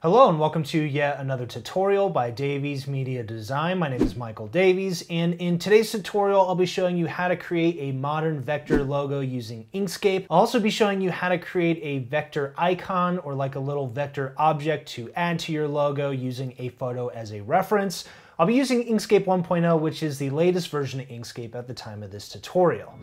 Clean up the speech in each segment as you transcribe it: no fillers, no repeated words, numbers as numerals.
Hello and welcome to yet another tutorial by Davies Media Design. My name is Michael Davies, and in today's tutorial I'll be showing you how to create a modern vector logo using Inkscape. I'll also be showing you how to create a vector icon, or like a little vector object to add to your logo using a photo as a reference. I'll be using Inkscape 1.0, which is the latest version of Inkscape at the time of this tutorial.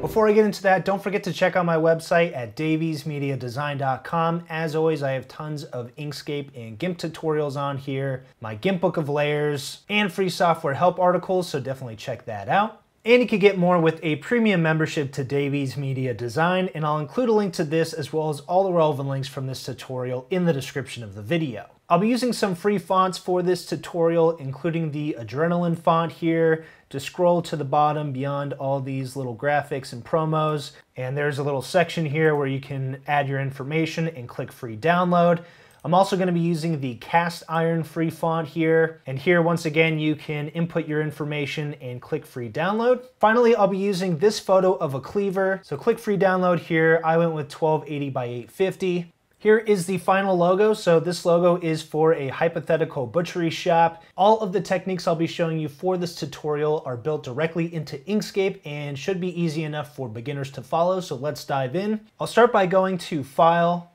Before I get into that, don't forget to check out my website at daviesmediadesign.com. As always, I have tons of Inkscape and GIMP tutorials on here, my GIMP book of layers, and free software help articles, so definitely check that out. And you can get more with a premium membership to Davies Media Design, and I'll include a link to this as well as all the relevant links from this tutorial in the description of the video. I'll be using some free fonts for this tutorial, including the Adrenaline font here, to scroll to the bottom beyond all these little graphics and promos. And there's a little section here where you can add your information and click free download. I'm also going to be using the Cast Iron free font here. And here, once again, you can input your information and click free download. Finally, I'll be using this photo of a cleaver. So click free download here. I went with 1280 by 850. Here is the final logo. So this logo is for a hypothetical butchery shop. All of the techniques I'll be showing you for this tutorial are built directly into Inkscape and should be easy enough for beginners to follow. So let's dive in. I'll start by going to File,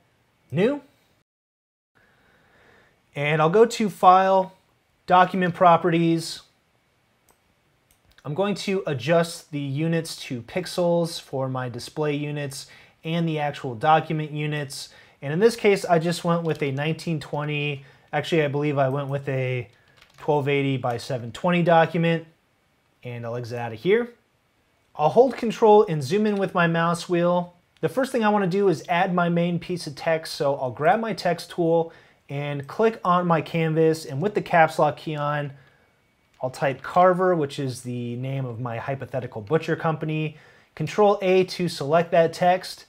New. And I'll go to File, Document Properties. I'm going to adjust the units to pixels for my display units and the actual document units. And in this case, I just went with a 1920, actually I believe I went with a 1280 by 720 document, and I'll exit out of here. I'll hold control and zoom in with my mouse wheel. The first thing I want to do is add my main piece of text, so I'll grab my text tool and click on my canvas, and with the caps lock key on, I'll type Carver, which is the name of my hypothetical butcher company. Control A to select that text.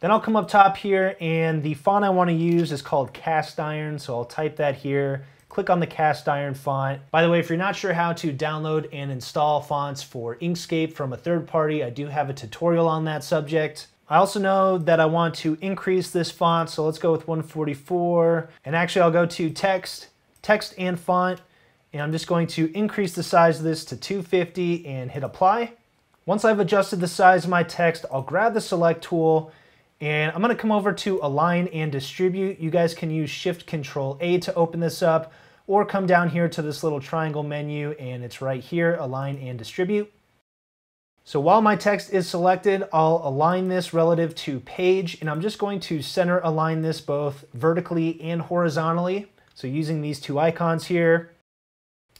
Then I'll come up top here, and the font I want to use is called Cast Iron, so I'll type that here. Click on the Cast Iron font. By the way, if you're not sure how to download and install fonts for Inkscape from a third party, I do have a tutorial on that subject. I also know that I want to increase this font, so let's go with 144. And actually, I'll go to Text and Font, and I'm just going to increase the size of this to 250 and hit Apply. Once I've adjusted the size of my text, I'll grab the Select tool, and I'm going to come over to Align and Distribute. You guys can use Shift Control A to open this up, or come down here to this little triangle menu, and it's right here, Align and Distribute. So while my text is selected, I'll align this relative to page, and I'm just going to center align this both vertically and horizontally, so using these two icons here.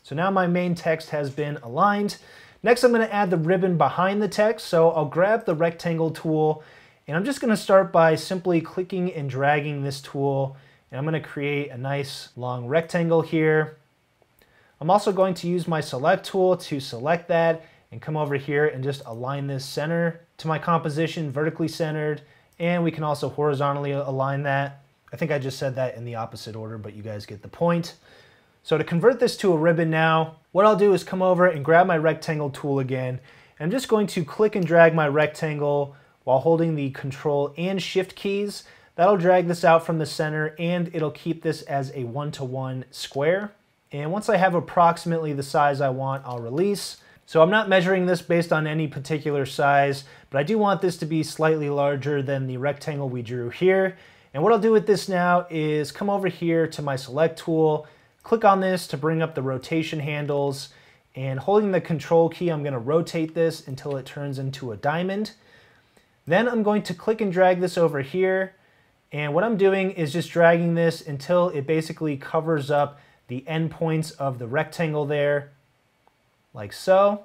So now my main text has been aligned. Next, I'm going to add the ribbon behind the text, so I'll grab the Rectangle tool, and I'm just going to start by simply clicking and dragging this tool, and I'm going to create a nice long rectangle here. I'm also going to use my select tool to select that and come over here and just align this center to my composition, vertically centered, and we can also horizontally align that. I think I just said that in the opposite order, but you guys get the point. So to convert this to a ribbon now, what I'll do is come over and grab my rectangle tool again, and I'm just going to click and drag my rectangle while holding the Control and Shift keys. That'll drag this out from the center, and it'll keep this as a one-to-one square. And once I have approximately the size I want, I'll release. So I'm not measuring this based on any particular size, but I do want this to be slightly larger than the rectangle we drew here. And what I'll do with this now is come over here to my Select tool, click on this to bring up the rotation handles, and holding the Control key, I'm going to rotate this until it turns into a diamond. Then I'm going to click and drag this over here, and what I'm doing is just dragging this until it basically covers up the endpoints of the rectangle there, like so.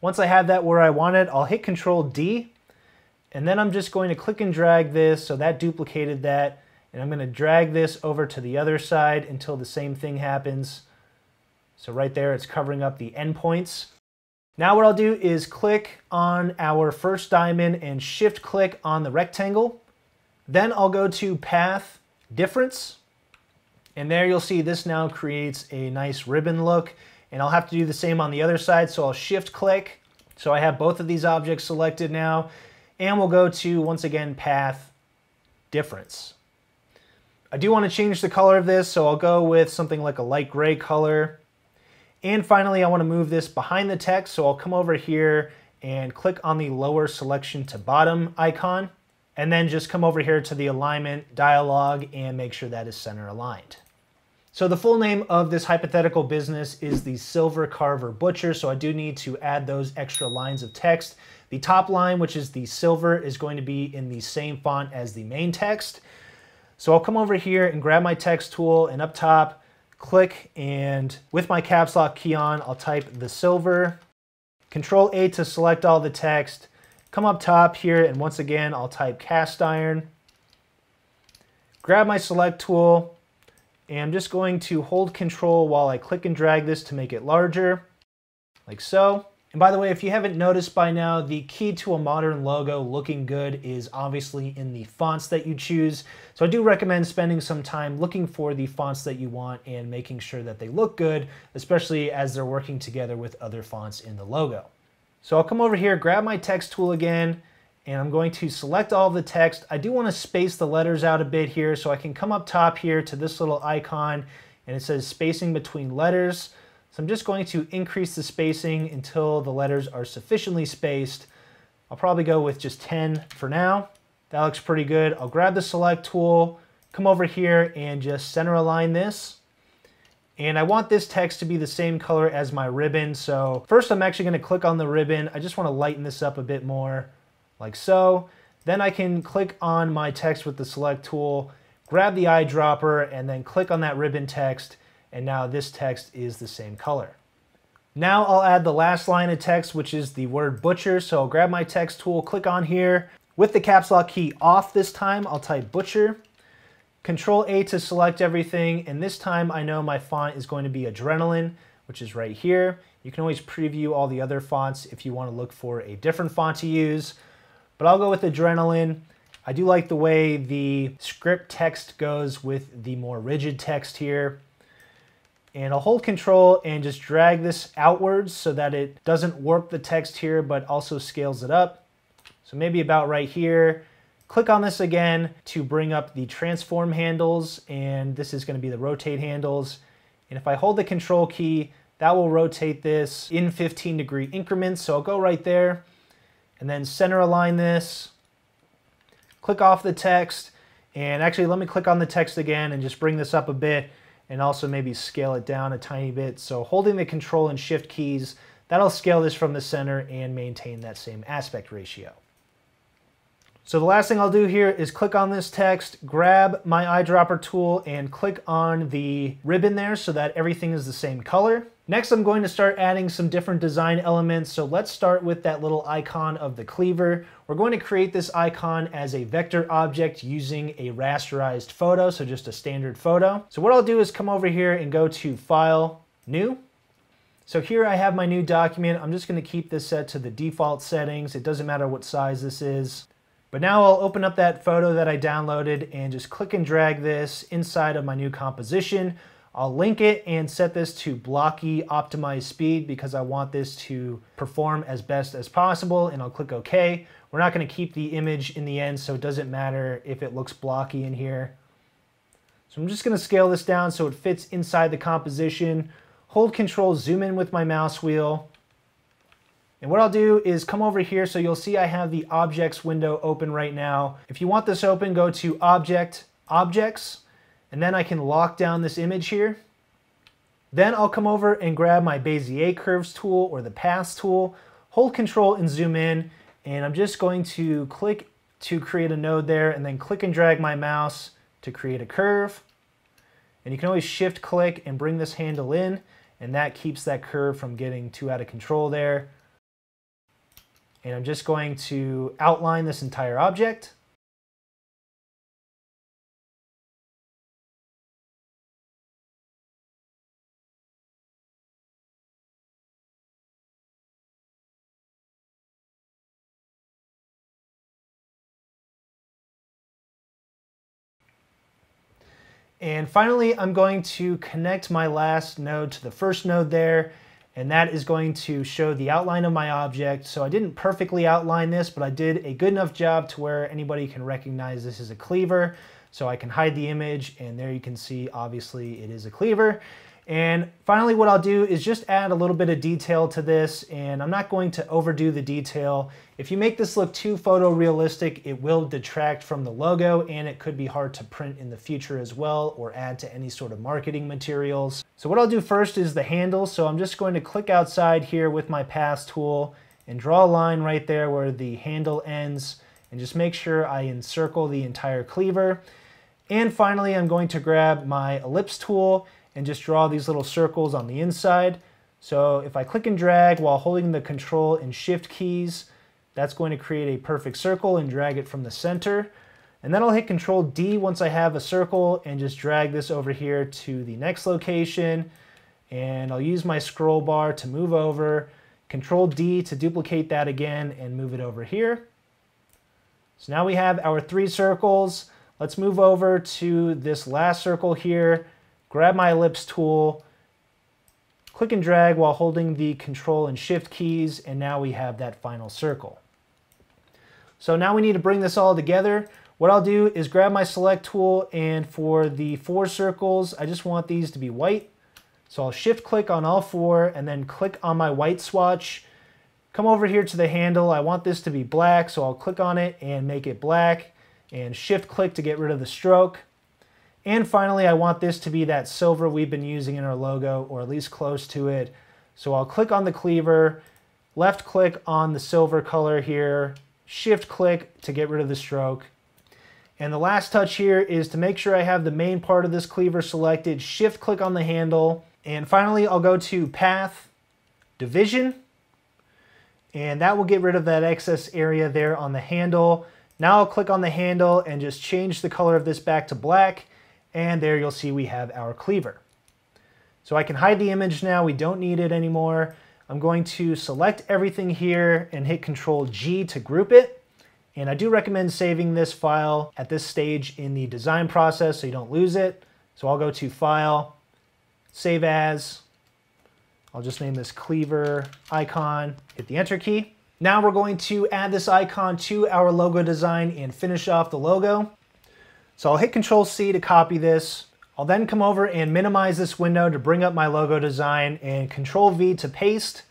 Once I have that where I want it, I'll hit Control D, and then I'm just going to click and drag this, so that duplicated that, and I'm going to drag this over to the other side until the same thing happens. So right there, it's covering up the endpoints. Now what I'll do is click on our first diamond and shift click on the rectangle. Then I'll go to Path, Difference, and there you'll see this now creates a nice ribbon look, and I'll have to do the same on the other side, so I'll shift click, So I have both of these objects selected now, and we'll go to, once again, Path, Difference. I do want to change the color of this, so I'll go with something like a light gray color. And finally, I want to move this behind the text, so I'll come over here and click on the lower selection to bottom icon, and then just come over here to the alignment dialog and make sure that is center aligned. So the full name of this hypothetical business is the Silver Carver Butcher, so I do need to add those extra lines of text. The top line, which is the silver, is going to be in the same font as the main text. So I'll come over here and grab my text tool, and up top, click, and with my caps lock key on, I'll type the silver. Control A to select all the text. Come up top here, and once again, I'll type cast iron. Grab my select tool. And I'm just going to hold control while I click and drag this to make it larger, like so. And by the way, if you haven't noticed by now, the key to a modern logo looking good is obviously in the fonts that you choose. So I do recommend spending some time looking for the fonts that you want and making sure that they look good, especially as they're working together with other fonts in the logo. So I'll come over here, grab my text tool again, and I'm going to select all the text. I do want to space the letters out a bit here, so I can come up top here to this little icon, and it says spacing between letters. So I'm just going to increase the spacing until the letters are sufficiently spaced. I'll probably go with just 10 for now. That looks pretty good. I'll grab the select tool, come over here, and just center align this. And I want this text to be the same color as my ribbon. So first I'm actually going to click on the ribbon. I just want to lighten this up a bit more, like so. Then I can click on my text with the select tool, grab the eyedropper, and then click on that ribbon text, and now this text is the same color. Now I'll add the last line of text, which is the word butcher, so I'll grab my text tool, click on here. With the caps lock key off this time, I'll type butcher. Control A to select everything, and this time I know my font is going to be Adrenaline, which is right here. You can always preview all the other fonts if you want to look for a different font to use. But I'll go with Adrenaline. I do like the way the script text goes with the more rigid text here. And I'll hold control and just drag this outwards so that it doesn't warp the text here, but also scales it up. So maybe about right here. Click on this again to bring up the transform handles, and this is going to be the rotate handles. And if I hold the control key, that will rotate this in 15-degree increments. So I'll go right there. And then center align this, click off the text, and actually let me click on the text again and just bring this up a bit, and also maybe scale it down a tiny bit. So holding the control and shift keys, that'll scale this from the center and maintain that same aspect ratio. So the last thing I'll do here is click on this text, grab my eyedropper tool, and click on the ribbon there so that everything is the same color. Next, I'm going to start adding some different design elements. So let's start with that little icon of the cleaver. We're going to create this icon as a vector object using a rasterized photo, so just a standard photo. So what I'll do is come over here and go to File, New. So here I have my new document. I'm just going to keep this set to the default settings. It doesn't matter what size this is. But now I'll open up that photo that I downloaded and just click and drag this inside of my new composition. I'll link it and set this to blocky optimized speed because I want this to perform as best as possible, and I'll click OK. We're not going to keep the image in the end, so it doesn't matter if it looks blocky in here. So I'm just going to scale this down so it fits inside the composition. Hold Control, zoom in with my mouse wheel. And what I'll do is come over here, so you'll see I have the Objects window open right now. If you want this open, go to Object, Objects, and then I can lock down this image here. Then I'll come over and grab my Bezier Curves tool or the Paths tool, hold Control and zoom in, and I'm just going to click to create a node there, and then click and drag my mouse to create a curve. And you can always shift click and bring this handle in, and that keeps that curve from getting too out of control there. And I'm just going to outline this entire object. And finally, I'm going to connect my last node to the first node there. and that is going to show the outline of my object. So I didn't perfectly outline this, but I did a good enough job to where anybody can recognize this is a cleaver. So I can hide the image, and there you can see, obviously, it is a cleaver. And finally, what I'll do is just add a little bit of detail to this, and I'm not going to overdo the detail. If you make this look too photorealistic, it will detract from the logo, and it could be hard to print in the future as well, or add to any sort of marketing materials. So what I'll do first is the handle. So I'm just going to click outside here with my pass tool and draw a line right there where the handle ends, and just make sure I encircle the entire cleaver. And finally, I'm going to grab my ellipse tool and just draw these little circles on the inside. So if I click and drag while holding the Control and Shift keys, that's going to create a perfect circle and drag it from the center. And then I'll hit Control D once I have a circle and just drag this over here to the next location. And I'll use my scroll bar to move over, Control D to duplicate that again and move it over here. So now we have our three circles. Let's move over to this last circle here. Grab my ellipse tool, click and drag while holding the Control and Shift keys, and now we have that final circle. So now we need to bring this all together. What I'll do is grab my select tool, and for the four circles, I just want these to be white. So I'll shift click on all four and then click on my white swatch. Come over here to the handle. I want this to be black, so I'll click on it and make it black, and shift click to get rid of the stroke. And finally, I want this to be that silver we've been using in our logo, or at least close to it. So I'll click on the cleaver, left click on the silver color here, shift click to get rid of the stroke. And the last touch here is to make sure I have the main part of this cleaver selected, shift click on the handle. And finally, I'll go to Path, Division, and that will get rid of that excess area there on the handle. Now I'll click on the handle and just change the color of this back to black. And there you'll see we have our cleaver. So I can hide the image now, we don't need it anymore. I'm going to select everything here and hit Control G to group it. And I do recommend saving this file at this stage in the design process so you don't lose it. So I'll go to File, Save As. I'll just name this Cleaver Icon, hit the Enter key. Now we're going to add this icon to our logo design and finish off the logo. So I'll hit Control C to copy this. I'll then come over and minimize this window to bring up my logo design, and Control V to paste.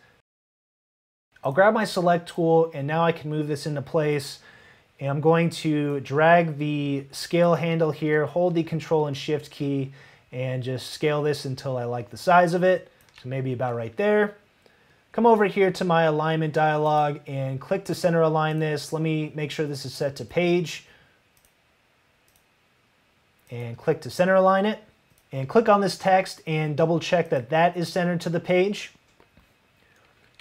I'll grab my select tool, and now I can move this into place. And I'm going to drag the scale handle here, hold the Control and Shift key, and just scale this until I like the size of it. So maybe about right there. Come over here to my alignment dialog and click to center align this. Let me make sure this is set to page. And click to center align it, and click on this text and double check that that is centered to the page.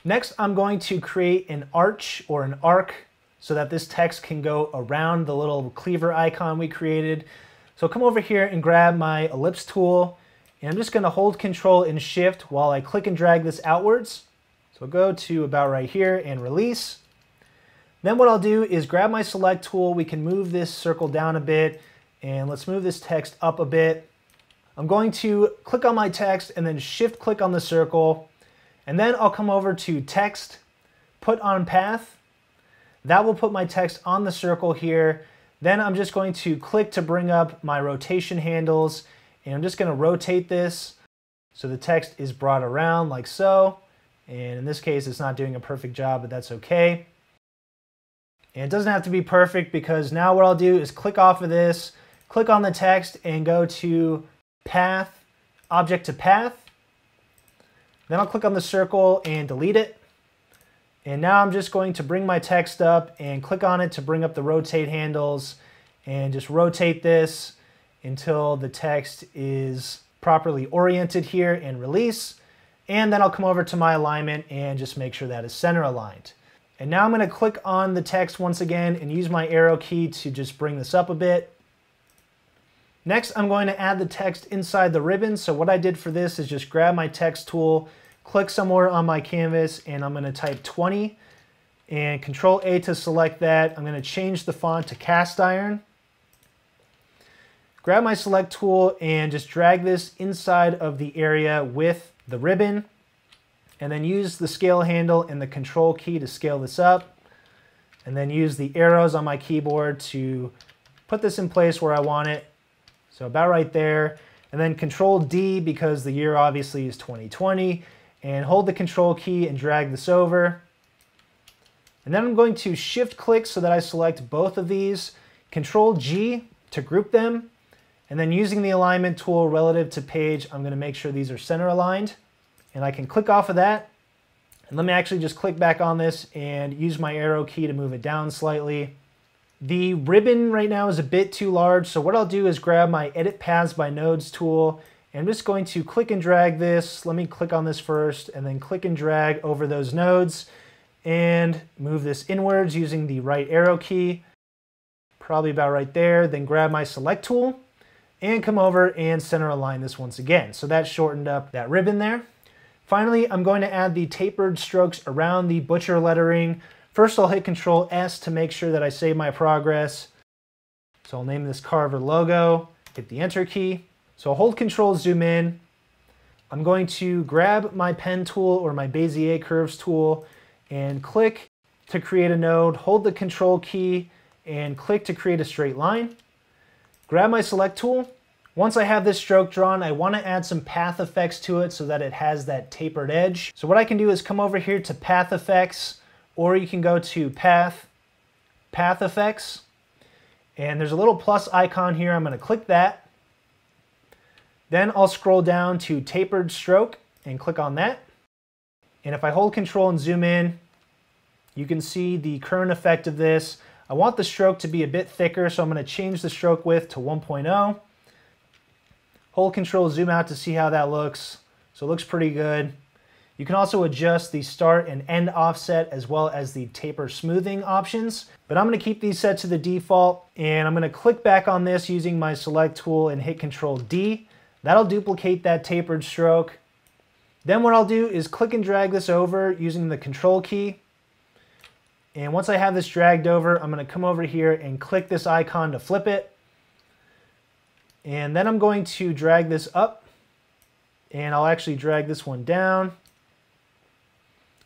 Next, I'm going to create an arch or an arc so that this text can go around the little cleaver icon we created. So come over here and grab my ellipse tool, and I'm just going to hold Control and Shift while I click and drag this outwards. So go to about right here and release. Then what I'll do is grab my select tool. We can move this circle down a bit. And let's move this text up a bit. I'm going to click on my text and then shift click on the circle. And then I'll come over to text, put on path. That will put my text on the circle here. Then I'm just going to click to bring up my rotation handles. And I'm just going to rotate this so the text is brought around like so. And in this case, it's not doing a perfect job, but that's okay. And it doesn't have to be perfect, because now what I'll do is click off of this, click on the text and go to Path, Object to Path. Then I'll click on the circle and delete it. And now I'm just going to bring my text up and click on it to bring up the rotate handles, and just rotate this until the text is properly oriented here, and release. And then I'll come over to my alignment and just make sure that is center aligned. And now I'm going to click on the text once again and use my arrow key to just bring this up a bit. Next, I'm going to add the text inside the ribbon. So what I did for this is just grab my text tool, click somewhere on my canvas, and I'm going to type 20 and Control A to select that. I'm going to change the font to Cast Iron. Grab my select tool and just drag this inside of the area with the ribbon. and then use the scale handle and the control key to scale this up, and then use the arrows on my keyboard to put this in place where I want it. So about right there, and then control D because the year obviously is 2020, and hold the control key and drag this over. And then I'm going to shift click so that I select both of these, control G to group them, and then using the alignment tool relative to page, I'm going to make sure these are center aligned. And I can click off of that, and let me actually just click back on this and use my arrow key to move it down slightly. The ribbon right now is a bit too large, so what I'll do is grab my Edit Paths by Nodes tool, and I'm just going to click and drag this. Let me click on this first, and then click and drag over those nodes, and move this inwards using the right arrow key, probably about right there. Then grab my Select tool, and come over and center align this once again. So that shortened up that ribbon there. Finally, I'm going to add the tapered strokes around the butcher lettering. First, I'll hit Control S to make sure that I save my progress. So I'll name this Carver logo, hit the Enter key. So I'll hold Control Zoom in. I'm going to grab my pen tool or my Bezier curves tool and click to create a node, hold the Control key and click to create a straight line. Grab my Select tool. Once I have this stroke drawn, I want to add some path effects to it so that it has that tapered edge. So what I can do is come over here to Path Effects, or you can go to Path, Path Effects, and there's a little plus icon here. I'm going to click that. Then I'll scroll down to Tapered Stroke and click on that. And if I hold Control and zoom in, you can see the current effect of this. I want the stroke to be a bit thicker, so I'm going to change the stroke width to 1.0. Hold Control, zoom out to see how that looks. So it looks pretty good. You can also adjust the start and end offset as well as the taper smoothing options. But I'm going to keep these set to the default, and I'm going to click back on this using my Select tool and hit Control D. That'll duplicate that tapered stroke. Then what I'll do is click and drag this over using the Control key. And once I have this dragged over, I'm going to come over here and click this icon to flip it. And then I'm going to drag this up, and I'll actually drag this one down.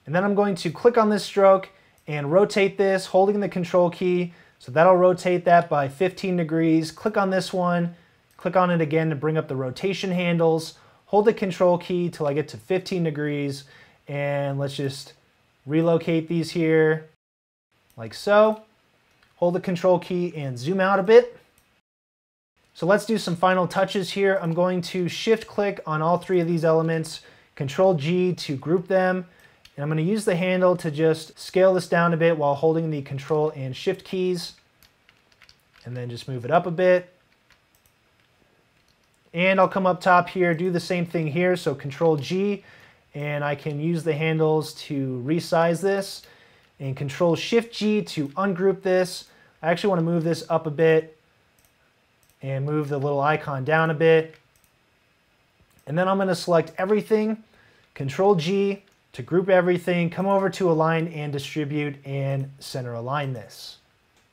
And then I'm going to click on this stroke and rotate this, holding the Control key. So that'll rotate that by 15 degrees. Click on this one, click on it again to bring up the rotation handles. Hold the Control key till I get to 15 degrees. And let's just relocate these here, like so. Hold the Control key and zoom out a bit. So let's do some final touches here. I'm going to shift click on all three of these elements, Control G to group them, and I'm going to use the handle to just scale this down a bit while holding the Control and Shift keys, and then just move it up a bit. And I'll come up top here, do the same thing here, so Control G, and I can use the handles to resize this, and Control Shift G to ungroup this. I actually want to move this up a bit, and move the little icon down a bit. And then I'm going to select everything, Control G to group everything, come over to Align and Distribute and center align this.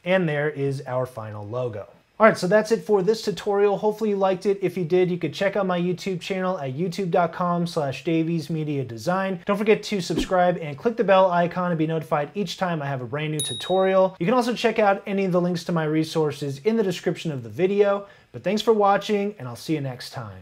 And there is our final logo. All right, so that's it for this tutorial. Hopefully you liked it. If you did, you could check out my YouTube channel at youtube.com/Davies Media Design. Don't forget to subscribe and click the bell icon to be notified each time I have a brand new tutorial. You can also check out any of the links to my resources in the description of the video. But thanks for watching, and I'll see you next time.